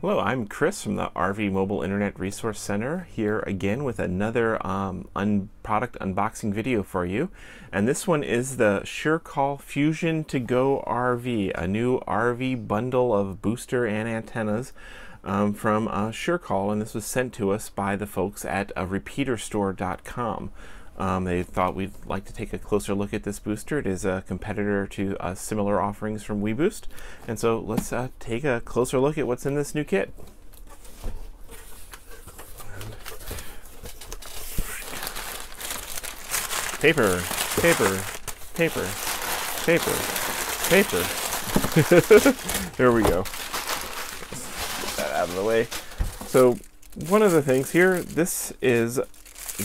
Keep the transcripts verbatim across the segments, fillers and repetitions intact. Hello, I'm Chris from the R V Mobile Internet Resource Center, here again with another um, un product unboxing video for you. And this one is the SureCall Fusion to Go R V, a new R V bundle of booster and antennas um, from uh, SureCall. And this was sent to us by the folks at uh, Repeater Store dot com. Um, they thought we'd like to take a closer look at this booster. It is a competitor to uh, similar offerings from WeBoost. And so let's uh, take a closer look at what's in this new kit. Paper, paper, paper, paper, paper. There we go. Get that out of the way. So one of the things here, this is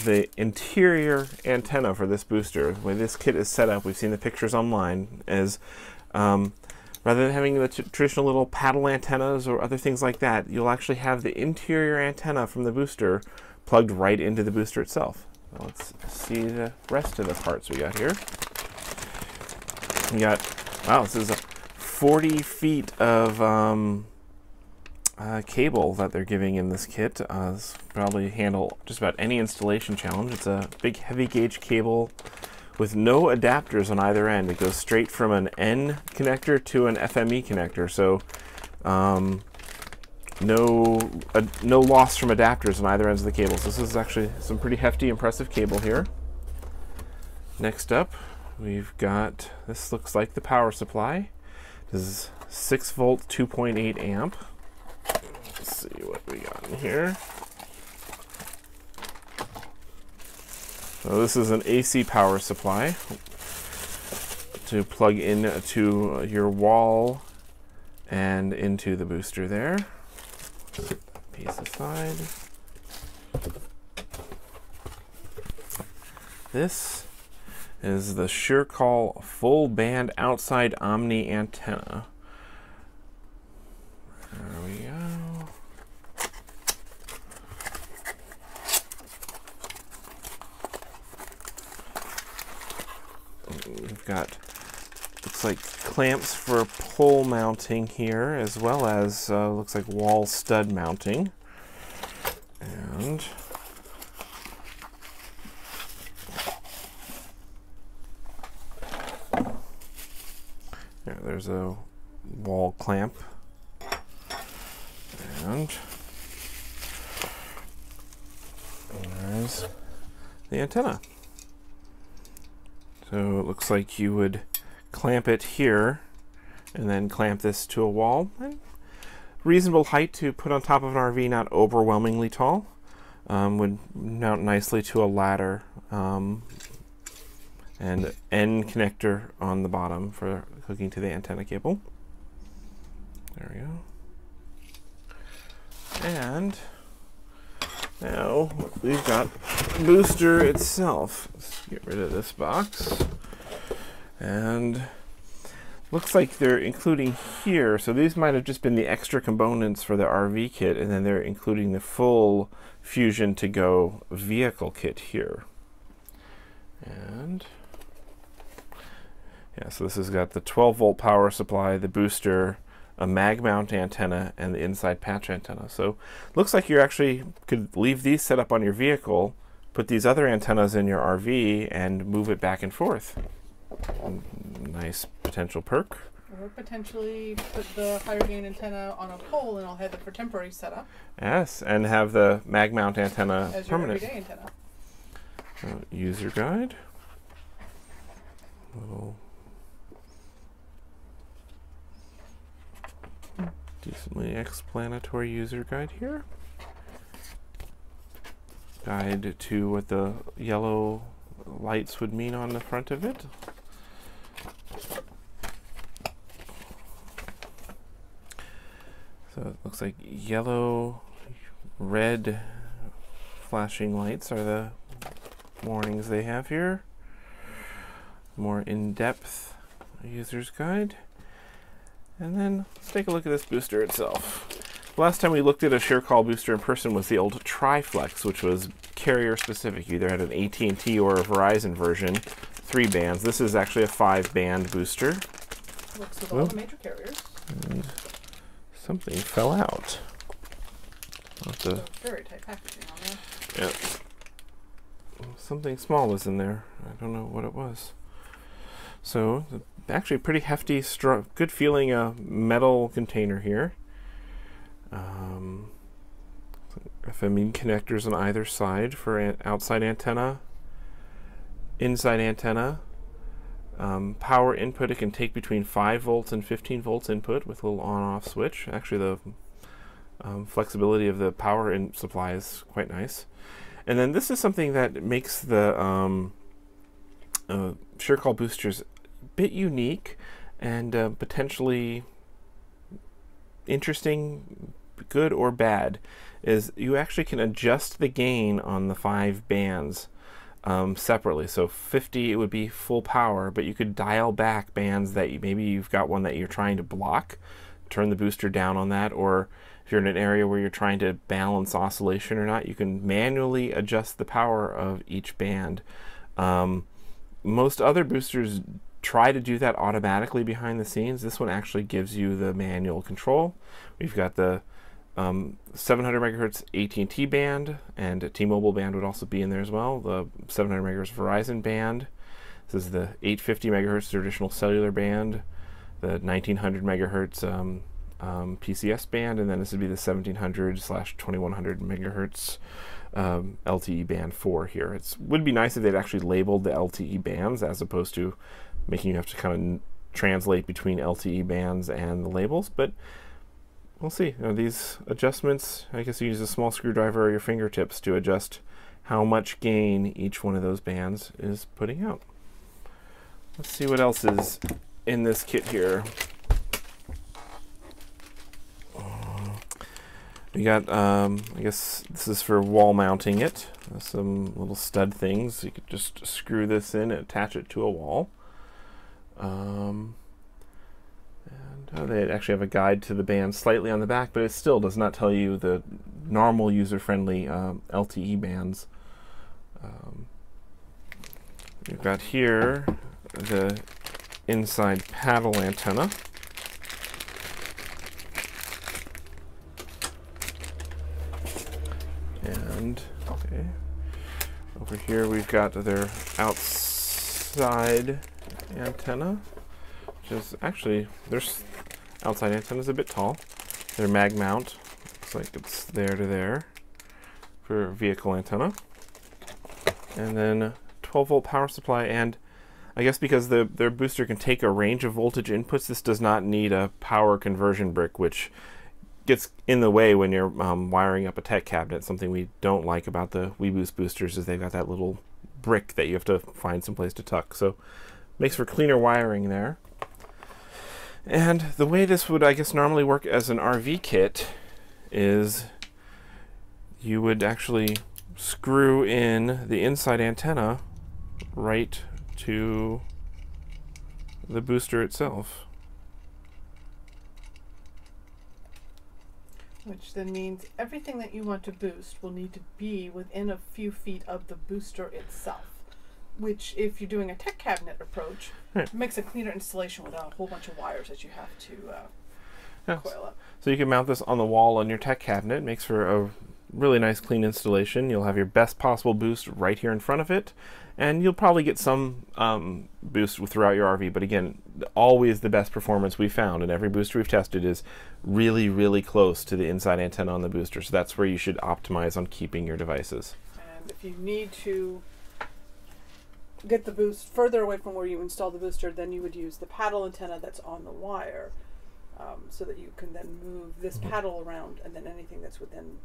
the interior antenna for this booster. The way this kit is set up, we've seen the pictures online, is um, rather than having the traditional little paddle antennas or other things like that, you'll actually have the interior antenna from the booster plugged right into the booster itself. Now let's see the rest of the parts we got here. We got, wow, this is forty feet of um, Uh, cable that they're giving in this kit. Uh, this probably handle just about any installation challenge. It's a big heavy gauge cable with no adapters on either end. It goes straight from an N connector to an F M E connector, so um, no uh, no loss from adapters on either ends of the cables. This is actually some pretty hefty, impressive cable here. Next up, we've got, this looks like the power supply. This is six volt, two point eight amp. Let's see what we got in here. So this is an A C power supply to plug in to your wall and into the booster there. Piece aside. This is the SureCall full band outside omni antenna. There we go. We've got, looks like clamps for pole mounting here, as well as uh, looks like wall stud mounting. And yeah, there's a wall clamp. And there's the antenna. So it looks like you would clamp it here and then clamp this to a wall. Reasonable height to put on top of an R V, not overwhelmingly tall. Um, would mount nicely to a ladder, um, and N connector on the bottom for hooking to the antenna cable. There we go. And now we've got the booster itself. Let's get rid of this box. And looks like they're including here, so these might have just been the extra components for the R V kit, and then they're including the full Fusion to Go vehicle kit here. And yeah, so this has got the twelve volt power supply, the booster, a mag mount antenna, and the inside patch antenna. So looks like you actually could leave these set up on your vehicle, put these other antennas in your R V, and move it back and forth. Nice potential perk. Or potentially put the higher gain antenna on a pole, and I'll have it for temporary setup. Yes, and have the mag mount antenna as permanent. Your everyday antenna. Uh, user guide. Little decently explanatory user guide here. Guide to what the yellow lights would mean on the front of it. So it looks like yellow, red flashing lights are the warnings they have here. More in-depth user's guide. And then let's take a look at this booster itself. The last time we looked at a SureCall booster in person was the old TriFlex, which was carrier specific. You either had an A T and T or a Verizon version, three bands. This is actually a five band booster. Works with all the major carriers. And something fell out. The, very tight packaging on there. Yep. Well, something small was in there. I don't know what it was. So, the, actually, pretty hefty, str good feeling uh, metal container here. Um, F M E connectors on either side for an outside antenna, inside antenna. Um, power input, it can take between five volts and fifteen volts input with a little on-off switch. Actually, the Um, flexibility of the power and supply is quite nice. And then this is something that makes the um, uh, SureCall boosters a bit unique and uh, potentially interesting, good or bad, is you actually can adjust the gain on the five bands um, separately. So fifty, it would be full power, but you could dial back bands that you, maybe you've got one that you're trying to block, turn the booster down on that, or if you're in an area where you're trying to balance oscillation or not, you can manually adjust the power of each band. Um, most other boosters try to do that automatically behind the scenes. This one actually gives you the manual control. We've got the um, seven hundred megahertz A T and T band, and T-Mobile band would also be in there as well. The seven hundred megahertz Verizon band. This is the eight fifty megahertz traditional cellular band. The nineteen hundred megahertz um, Um, P C S band, and then this would be the seventeen hundred slash twenty-one hundred megahertz um, L T E band four here. It would be nice if they'd actually labeled the L T E bands as opposed to making you have to kind of translate between L T E bands and the labels, but we'll see. You know, these adjustments, I guess you use a small screwdriver or your fingertips to adjust how much gain each one of those bands is putting out. Let's see what else is in this kit here. We got, um, I guess this is for wall mounting it. Uh, some little stud things. You could just screw this in and attach it to a wall. Um, and oh, they actually have a guide to the band slightly on the back, but it still does not tell you the normal user-friendly um, L T E bands. Um, we've got here the inside paddle antenna. Okay. Over here we've got their outside antenna, which is actually, their outside antenna is a bit tall. Their mag mount looks like it's there to there for vehicle antenna. And then twelve volt power supply, and I guess because the, their booster can take a range of voltage inputs, this does not need a power conversion brick, which gets in the way when you're um, wiring up a tech cabinet. Something we don't like about the WeBoost boosters is they've got that little brick that you have to find someplace to tuck. So makes for cleaner wiring there. And the way this would, I guess, normally work as an R V kit is you would actually screw in the inside antenna right to the booster itself. Which then means everything that you want to boost will need to be within a few feet of the booster itself, which if you're doing a tech cabinet approach, right, makes a cleaner installation without a whole bunch of wires that you have to uh, yeah. coil up. So you can mount this on the wall on your tech cabinet. It makes for a really nice clean installation. You'll have your best possible boost right here in front of it, and you'll probably get some um, boost throughout your R V, but again, always the best performance we found in every booster we've tested is really, really close to the inside antenna on the booster, so that's where you should optimize on keeping your devices. And if you need to get the boost further away from where you install the booster, then you would use the paddle antenna that's on the wire, um, so that you can then move this mm-hmm. paddle around, and then anything that's within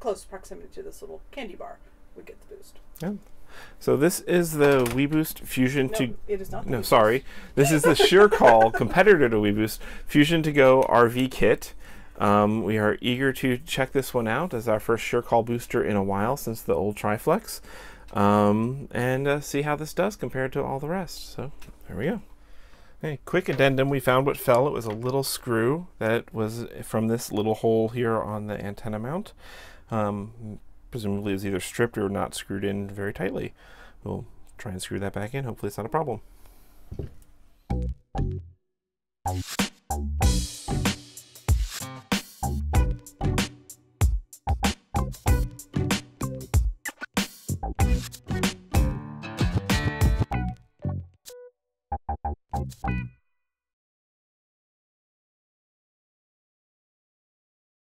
close proximity to this little candy bar would get the boost. Yeah. So this is the WeBoost Fusion to... No, it is not the No, WeBoost. Sorry. This is the SureCall competitor to WeBoost Fusion to Go R V kit. Um, we are eager to check this one out as our first SureCall booster in a while since the old TriFlex, um, and uh, see how this does compared to all the rest. So there we go. Okay, quick addendum, we found what fell. It was a little screw that was from this little hole here on the antenna mount. Um, presumably it was either stripped or not screwed in very tightly. We'll try and screw that back in. Hopefully it's not a problem. Thank you.